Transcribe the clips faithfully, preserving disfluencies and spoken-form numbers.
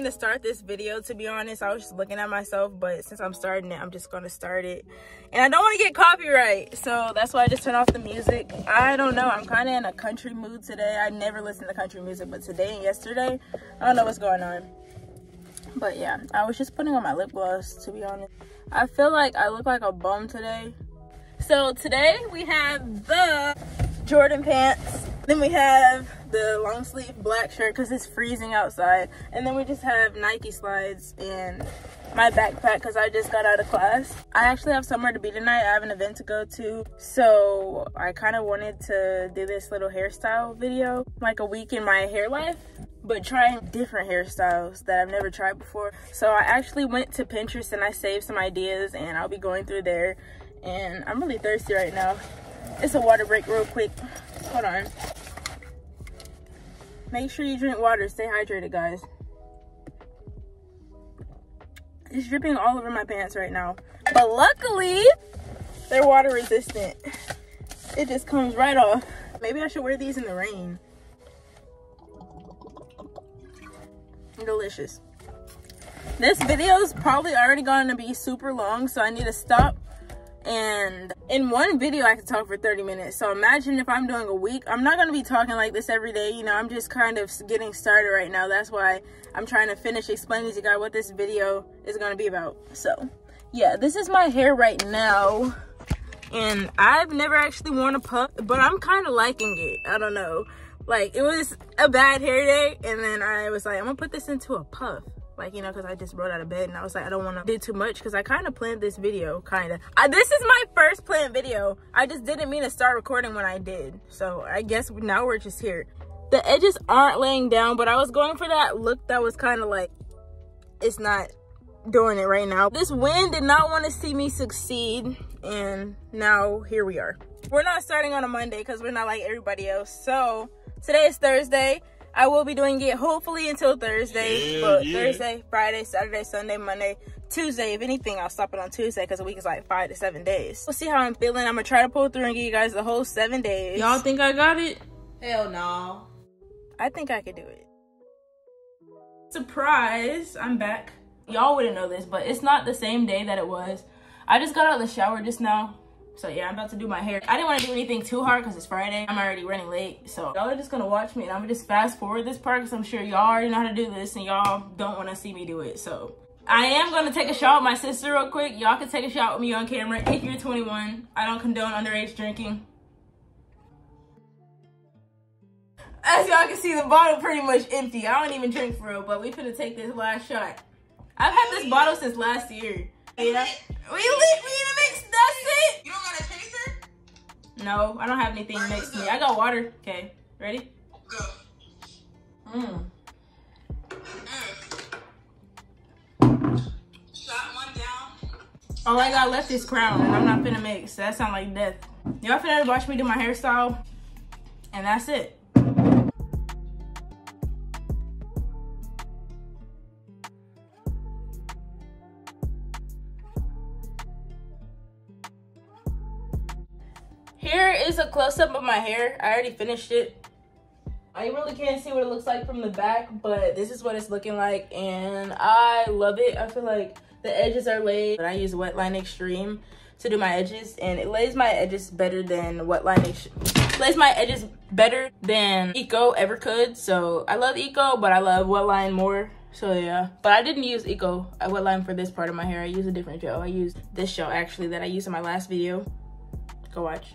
to start this video, to be honest. I was just looking at myself, but since I'm starting it, I'm just gonna start it, and I don't want to get copyright, so that's why I just turned off the music. I don't know, I'm kind of in a country mood today. I never listen to country music, but today and yesterday, I don't know what's going on. But yeah, I was just putting on my lip gloss, to be honest. I feel like I look like a bum today. So today we have the Jordan pants, then we have the long sleeve black shirt because it's freezing outside, and then we just have Nike slides and my backpack because I just got out of class. I actually have somewhere to be tonight. I have an event to go to, so I kind of wanted to do this little hairstyle video, like a week in my hair life, but trying different hairstyles that I've never tried before. So I actually went to Pinterest and I saved some ideas, and I'll be going through there. And I'm really thirsty right now. It's a water break real quick, hold on. Make sure you drink water, stay hydrated, guys. It's dripping all over my pants right now, but luckily they're water resistant. It just comes right off. Maybe I should wear these in the rain. Delicious. This video is probably already going to be super long, so I need to stop. And in one video I could talk for thirty minutes, so imagine if I'm doing a week. I'm not going to be talking like this every day, you know. I'm just kind of getting started right now. That's why I'm trying to finish explaining to you guys what this video is going to be about. So yeah, this is my hair right now, and I've never actually worn a puff, but I'm kind of liking it. I don't know, like, it was a bad hair day, and then I was like, I'm gonna put this into a puff. Like, you know, because I just rolled out of bed and I was like, I don't want to do too much because I kind of planned this video, kind of. This is my first planned video. I just didn't mean to start recording when I did. So I guess now we're just here. The edges aren't laying down, but I was going for that look that was kind of like, it's not doing it right now. This wind did not want to see me succeed. And now here we are. We're not starting on a Monday because we're not like everybody else. So today is Thursday. I will be doing it hopefully until Thursday, yeah, but yeah. Thursday, Friday, Saturday, Sunday, Monday, Tuesday. If anything, I'll stop it on Tuesday because a week is like five to seven days. We'll see how I'm feeling. I'm going to try to pull through and give you guys the whole seven days. Y'all think I got it? Hell no. I think I could do it. Surprise, I'm back. Y'all wouldn't know this, but it's not the same day that it was. I just got out of the shower just now. So yeah, I'm about to do my hair. I didn't want to do anything too hard because it's Friday. I'm already running late. So y'all are just going to watch me, and I'm going to just fast forward this part because I'm sure y'all already know how to do this and y'all don't want to see me do it. So I am going to take a shot with my sister real quick. Y'all can take a shot with me on camera if you're twenty-one. I don't condone underage drinking. As y'all can see, the bottle pretty much empty. I don't even drink for real, but we finna take this last shot. I've had this bottle since last year. Yeah. We lit, we in a mix, that's it. You don't got a chaser? No, I don't have anything right, next to me. I got water. Okay, ready? Go. Mmm. Mm. Shot one down. All I got left is Crown, and I'm not finna mix. That sound like death. Y'all finna watch me do my hairstyle, and that's it. Here is a close-up of my hair. I already finished it. I really can't see what it looks like from the back, but this is what it's looking like, and I love it. I feel like the edges are laid. I use Wet Line Xtreme to do my edges, and it lays my edges better than Wet Line Xtreme. Lays my edges better than Eco ever could. So I love Eco, but I love Wet Line more. So yeah, but I didn't use Eco Wet Line for this part of my hair. I use a different gel. I used this gel actually that I used in my last video. Go watch.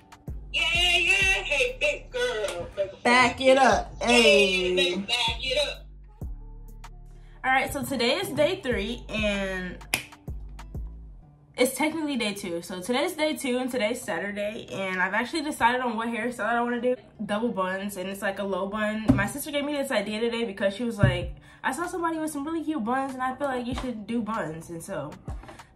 Yeah, yeah, hey, big girl. Back it up. Hey. Back it up. All right, so today is day three, and it's technically day two. So today's day two, and today's Saturday, and I've actually decided on what hairstyle I want to do. Double buns, and it's like a low bun. My sister gave me this idea today because she was like, I saw somebody with some really cute buns, and I feel like you should do buns, and so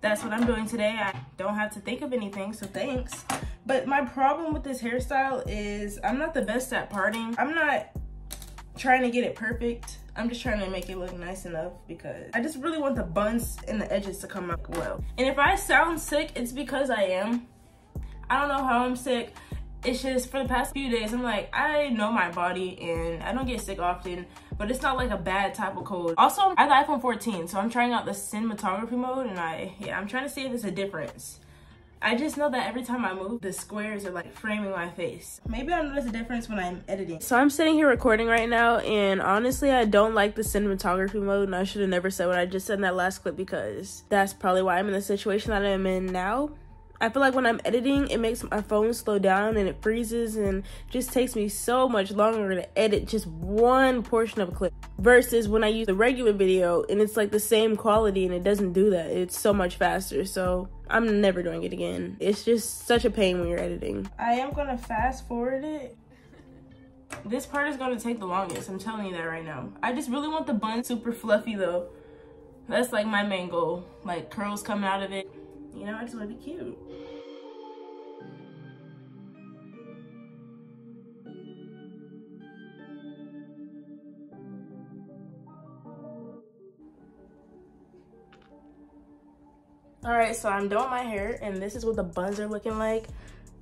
that's what I'm doing today. I don't have to think of anything, so thanks. But my problem with this hairstyle is I'm not the best at parting. I'm not trying to get it perfect. I'm just trying to make it look nice enough because I just really want the buns and the edges to come out well. And if I sound sick, it's because I am. I don't know how I'm sick. It's just for the past few days, I'm like, I know my body and I don't get sick often, but it's not like a bad type of cold. Also, I have the iPhone fourteen, so I'm trying out the cinematography mode and I, yeah, I'm trying to see if there's a difference. I just know that every time I move, the squares are like framing my face. Maybe I'll notice a difference when I'm editing. So I'm sitting here recording right now, and honestly, I don't like the cinematography mode, and I should have never said what I just said in that last clip because that's probably why I'm in the situation that I'm in now. I feel like when I'm editing, it makes my phone slow down and it freezes and just takes me so much longer to edit just one portion of a clip versus when I use the regular video and it's like the same quality and it doesn't do that. It's so much faster, so I'm never doing it again. It's just such a pain when you're editing. I am gonna fast forward it. This part is gonna take the longest, I'm telling you that right now. I just really want the bun super fluffy though. That's like my main goal, like curls coming out of it. You know, I just want to be cute. Alright, so I'm doing my hair, and this is what the buns are looking like.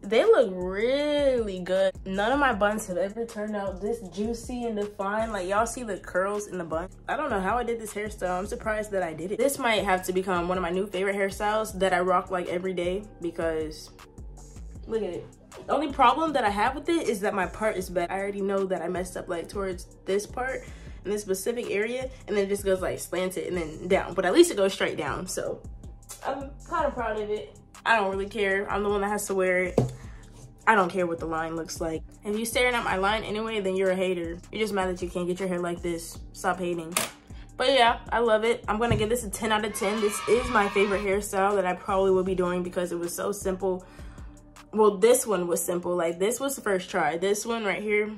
They look really good. None of my buns have ever turned out this juicy and defined. Like, y'all see the curls in the bun? I don't know how I did this hairstyle. I'm surprised that I did it. This might have to become one of my new favorite hairstyles that I rock like every day because look at it. The only problem that I have with it is that my part is bad. I already know that I messed up like towards this part in this specific area, and then it just goes like slanted and then down, but at least it goes straight down. So I'm kind of proud of it. I don't really care. I'm the one that has to wear it. I don't care what the line looks like. If you're staring at my line anyway, then you're a hater. You're just mad that you can't get your hair like this. Stop hating. But yeah, I love it. I'm gonna give this a ten out of ten. This is my favorite hairstyle that I probably will be doing because it was so simple. Well, this one was simple. Like, this was the first try. This one right here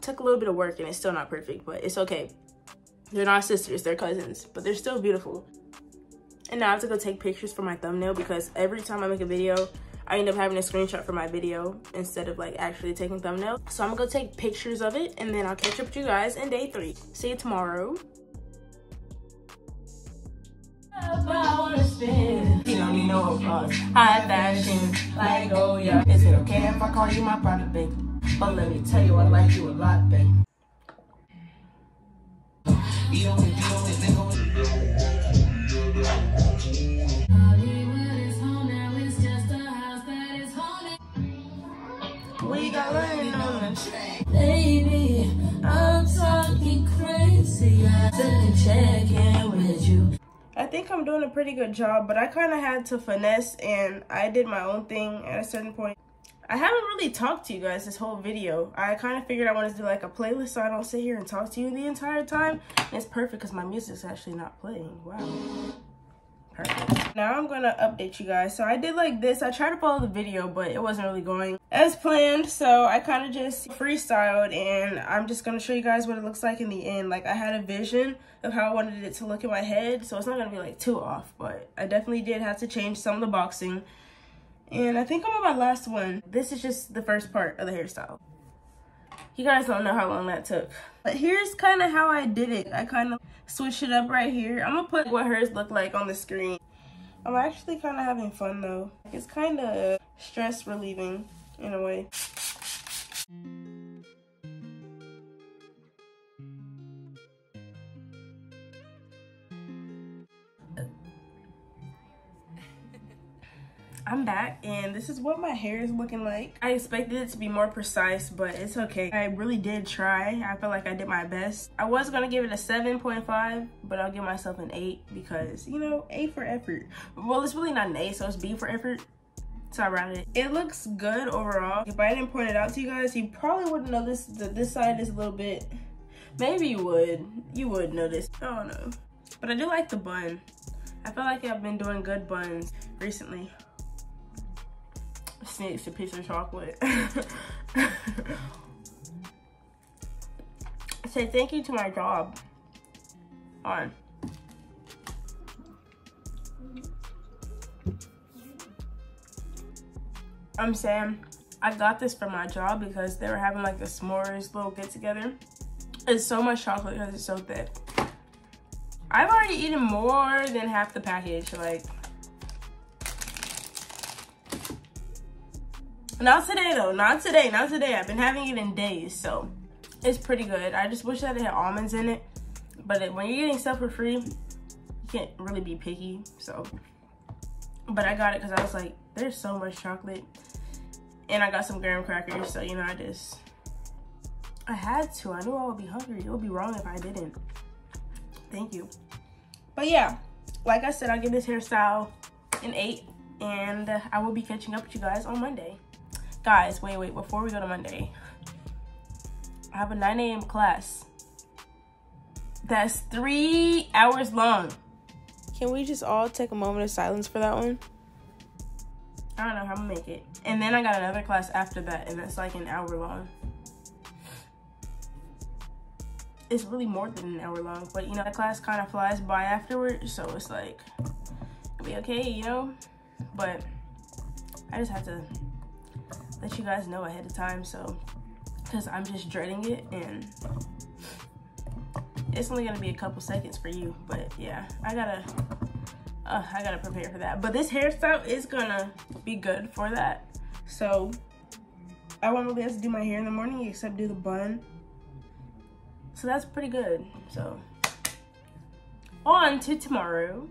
took a little bit of work and it's still not perfect, but it's okay. They're not sisters, they're cousins, but they're still beautiful. And now I have to go take pictures for my thumbnail because every time I make a video, I end up having a screenshot for my video instead of like actually taking thumbnail. So I'm gonna go take pictures of it and then I'll catch up with you guys in day three. See you tomorrow. You don't need no applause. High fashion, like oh yeah. Is it okay if I call you my brother, babe? But let me tell you, I like you a lot, babe. You don't need no Hollywood is home now, it's just a house that is haunted. We got learning on the train. Baby, I'm talking crazy. I didn't check in with you. I think I'm doing a pretty good job, but I kind of had to finesse and I did my own thing at a certain point. I haven't really talked to you guys this whole video. I kind of figured I wanted to do like a playlist so I don't sit here and talk to you the entire time. And it's perfect because my music's actually not playing. Wow. Perfect. Now I'm gonna update you guys. So I did like this. I tried to follow the video, but it wasn't really going as planned, so I kind of just freestyled, and I'm just gonna show you guys what it looks like in the end. Like, I had a vision of how I wanted it to look in my head, so it's not gonna be like too off, but I definitely did have to change some of the boxing, and I think I'm on my last one. This is just the first part of the hairstyle. You guys don't know how long that took. But here's kind of how I did it. I kind of switched it up right here. I'm going to put what hers looked like on the screen. I'm actually kind of having fun, though. It's kind of stress relieving in a way. I'm back, and this is what my hair is looking like. I expected it to be more precise, but it's okay. I really did try. I feel like I did my best. I was gonna give it a seven point five, but I'll give myself an eight because, you know, A for effort. Well, it's really not an A, so it's B for effort. So I rounded it. It looks good overall. If I didn't point it out to you guys, you probably wouldn't notice that this side is a little bit, maybe you would. You would notice, I don't know. But I do like the bun. I feel like I've been doing good buns recently. Snakes a piece of chocolate. Say thank you to my job. On. I'm saying I got this from my job because they were having like a s'mores little get together It's so much chocolate because it's so thick. I've already eaten more than half the package, like. Not today though, not today, not today. I've been having it in days, so it's pretty good. I just wish that it had almonds in it, but it, when you're getting stuff for free, you can't really be picky, so. But I got it because I was like, there's so much chocolate. And I got some graham crackers, so you know, I just, I had to. I knew I would be hungry. It would be wrong if I didn't. Thank you. But yeah, like I said, I'll give this hairstyle an eight, and I will be catching up with you guys on Monday. Guys, wait, wait, before we go to Monday, I have a nine A M class that's three hours long. Can we just all take a moment of silence for that one? I don't know how I'm gonna make it. And then I got another class after that, and that's like an hour long. It's really more than an hour long, but you know, the class kind of flies by afterwards, so it's like, it'll be okay, you know? But I just have to let you guys know ahead of time, so, because I'm just dreading it, and it's only gonna be a couple seconds for you, but yeah, I gotta, uh, I gotta prepare for that. But this hairstyle is gonna be good for that, so I won't really have to do my hair in the morning except do the bun. So that's pretty good. So on to tomorrow.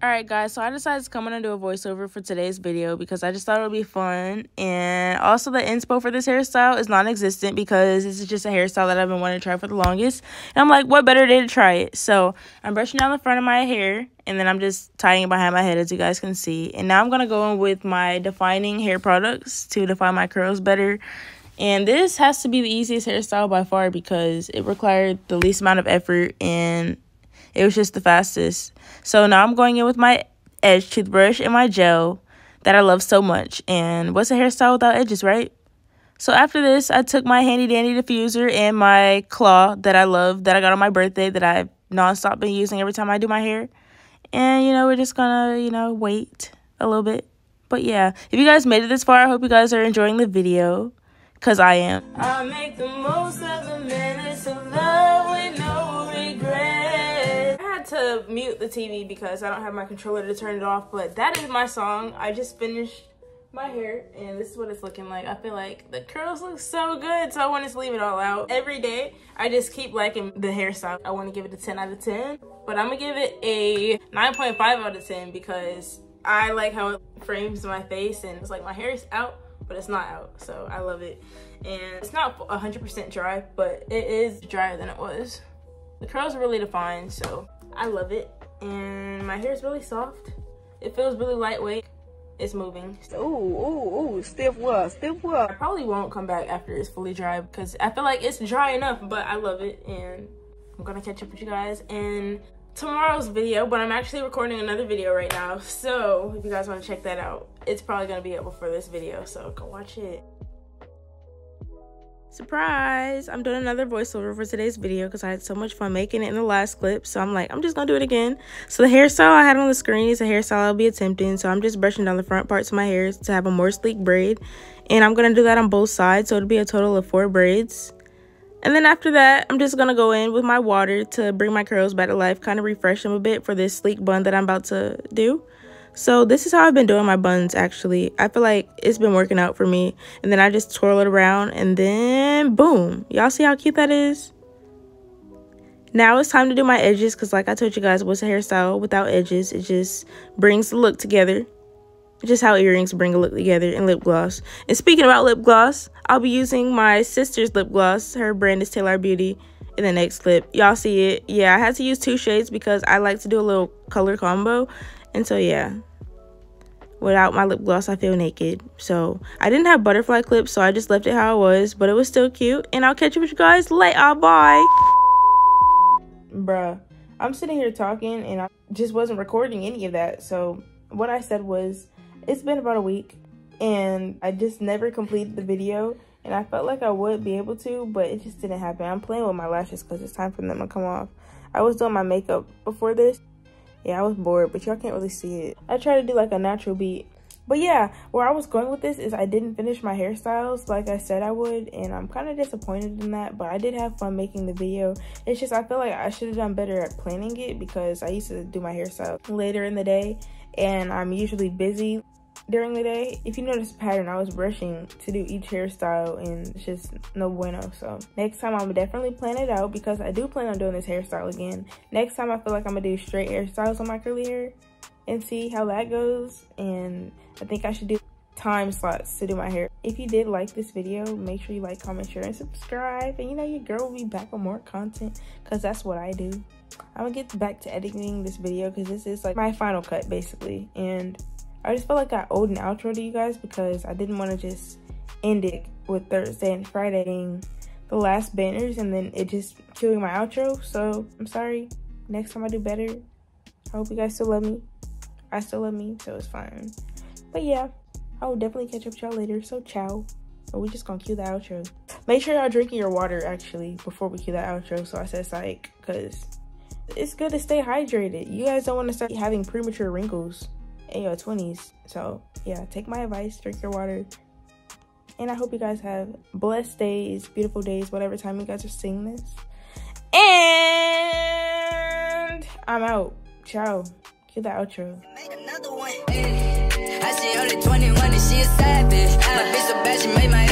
All right, guys, so I decided to come on and do a voiceover for today's video because I just thought it would be fun. And also the inspo for this hairstyle is non-existent because this is just a hairstyle that I've been wanting to try for the longest. And I'm like, what better day to try it? So I'm brushing down the front of my hair, and then I'm just tying it behind my head, as you guys can see. And now I'm going to go in with my defining hair products to define my curls better. And this has to be the easiest hairstyle by far because it required the least amount of effort and it was just the fastest. So now I'm going in with my edge toothbrush and my gel that I love so much. And what's a hairstyle without edges, right? So after this, I took my handy dandy diffuser and my claw that I love that I got on my birthday that I've nonstop been using every time I do my hair. And, you know, we're just gonna, you know, wait a little bit. But yeah, if you guys made it this far, I hope you guys are enjoying the video. Cause I am. I make the most of the minutes of love with no regret. I had to mute the T V because I don't have my controller to turn it off, but that is my song. I just finished my hair and this is what it's looking like. I feel like the curls look so good, so I want to leave it all out. Every day, I just keep liking the hairstyle. I want to give it a ten out of ten, but I'm gonna give it a nine point five out of ten because I like how it frames my face and it's like my hair is out, but it's not out, so I love it. And it's not one hundred percent dry, but it is drier than it was. The curls are really defined, so I love it. And my hair is really soft. It feels really lightweight. It's moving. Ooh, ooh, ooh, stiff well, stiff well. I probably won't come back after it's fully dry because I feel like it's dry enough, but I love it. And I'm gonna catch up with you guys in tomorrow's video, but I'm actually recording another video right now, so if you guys want to check that out, it's probably going to be up before this video, so go watch it. Surprise! I'm doing another voiceover for today's video because I had so much fun making it in the last clip, so I'm like, I'm just gonna do it again. So the hairstyle I had on the screen is a hairstyle I'll be attempting, so I'm just brushing down the front parts of my hair to have a more sleek braid, and I'm gonna do that on both sides, so it'll be a total of four braids. And then after that, I'm just going to go in with my water to bring my curls back to life, kind of refresh them a bit for this sleek bun that I'm about to do. So this is how I've been doing my buns, actually. I feel like it's been working out for me. And then I just twirl it around and then boom. Y'all see how cute that is? Now it's time to do my edges because like I told you guys, what's a hairstyle without edges? It just brings the look together. Just how earrings bring a look together, and lip gloss. And speaking about lip gloss, I'll be using my sister's lip gloss. Her brand is Taylor Beauty in the next clip. Y'all see it. Yeah, I had to use two shades because I like to do a little color combo. And so, yeah. Without my lip gloss, I feel naked. So, I didn't have butterfly clips, so I just left it how it was. But it was still cute. And I'll catch up with you guys later. Bye. Bruh. I'm sitting here talking, and I just wasn't recording any of that. So, what I said was, it's been about a week and I just never completed the video, and I felt like I would be able to, but it just didn't happen. I'm playing with my lashes because it's time for them to come off. I was doing my makeup before this. Yeah, I was bored, but y'all can't really see it. I tried to do like a natural beat, But yeah, where I was going with this is I didn't finish my hairstyles like I said I would, and I'm kind of disappointed in that, but I did have fun making the video. It's just I feel like I should have done better at planning it because I used to do my hairstyle later in the day, and I'm usually busy during the day. If you notice the pattern, I was brushing to do each hairstyle, and it's just no bueno. So next time I'm definitely plan it out because I do plan on doing this hairstyle again. Next time I feel like I'm gonna do straight hairstyles on my curly hair and see how that goes, and I think I should do time slots to do my hair. If you did like this video, make sure you like, comment, share, and subscribe, and you know your girl will be back with more content because that's what I do. I'm gonna get back to editing this video because this is like my final cut basically, and I just felt like I owed an outro to you guys because I didn't want to just end it with Thursday and Friday being the last banners and then it just killing my outro. So I'm sorry. Next time I do better. I hope you guys still love me. I still love me, so it's fine. But yeah, I will definitely catch up with y'all later. So ciao. But we just gonna cue the outro. Make sure y'all drinking your water actually before we cue the outro. So I said psych, because it's good to stay hydrated. You guys don't want to start having premature wrinkles in your twenties. So yeah, take my advice, drink your water, and I hope you guys have blessed days, beautiful days, whatever time you guys are seeing this. And I'm out. Ciao. Cue the outro. Make another one. I see only twenty-one and she a savage. My bitch a bad, she made my